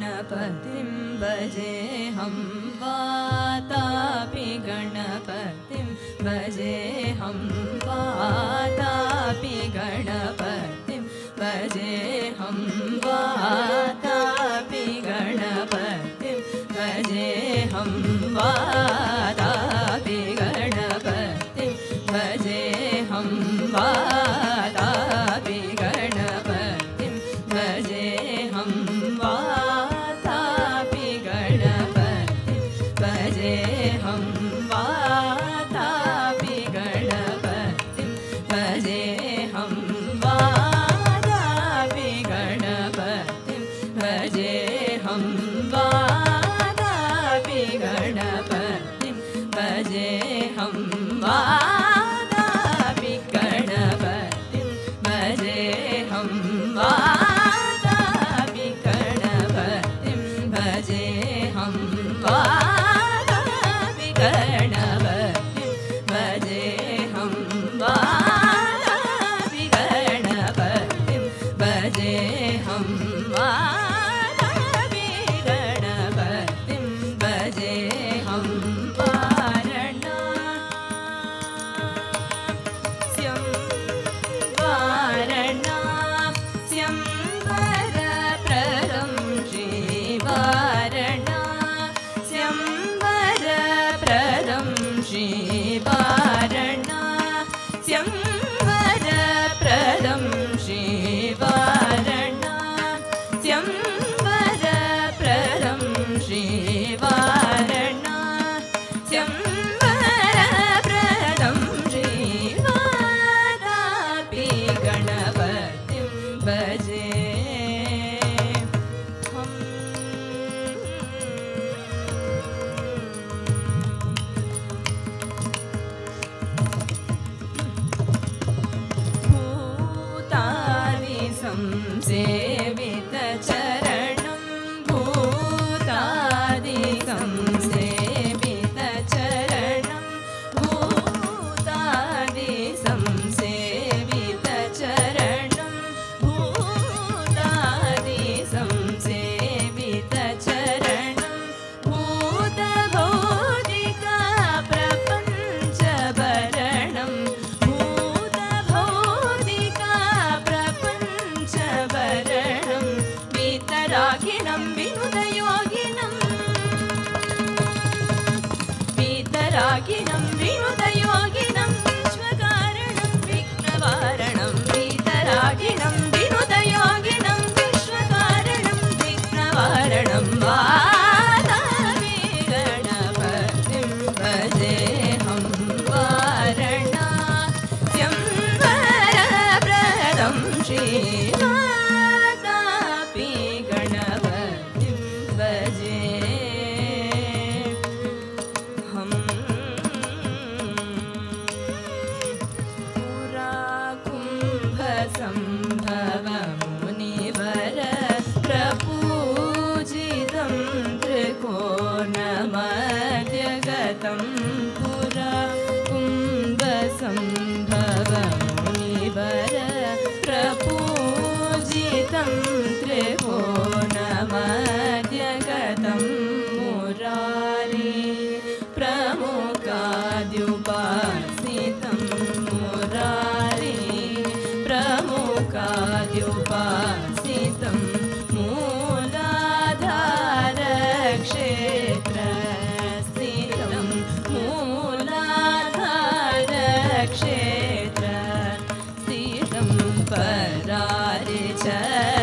गणपतिं भजे हम वातापि गणपतिं भजे हम वातापि गणपतिं भजे हम वातापि गणपतिं भजे हम वातापि गणपतिं भजे हम वातापि गणपतिं भजे हम वातापि गणपतिं भजे हम वातापि गणपतिं भजे हम वातापि गणपतिं भजे हम वातापि गणपतिं भजे हम वातापि गणपतिं भजे हम वातापि गणपतिं भजे हम वातापि गणपतिं भजे हम वातापि गणपतिं भजे हम वातापि गणपतिं भजे हम वारणास्यं वारणास्यं वरप्रदं श्रीवारणास्यं वरप्रदं श्रीवारणास्यं वरप्रदं श्रीवारणास्यं वरप्रदं श्रीवारणास्यं वरप्रदं श्रीवातापि गणपतिं भजे हम भूतानि संसेवितचरणं भूतानि संसेवितचरणं भूतानि संसेवितचरणं भूतानि संसेवितचरणं भूतभौतिका प्रपञ्चभरणं भूतभौतिका प्रपञ्चभरणं वितरागिणं विनुतयोगिनं वितरागिणं विनुतयोगिनं विश्वकारणं विघ्नवारणं वितरागिणं विनुतयोगिनं विश्वकारणं विघ्नवारणं वातापि गणपतिं भजे हम वारणास्यं वरप्रदं श्रीवातापि गणपतिं भजे हम पुरा कुम्भसंभव मुनिवर प्रपूजितं त्रिकोणमध्यगतं पुरा कुम्भसंभव मुनिवर प्रपूजितं त्रिकोणमध्यगतं मुरारी प्रमुखाद्युपासितं मुरारी प्रमुखाद्युपासितं मूलाधारक्षेत्रस्थितं मूलाधारक्षेत्रस्थितं परारिचरणं।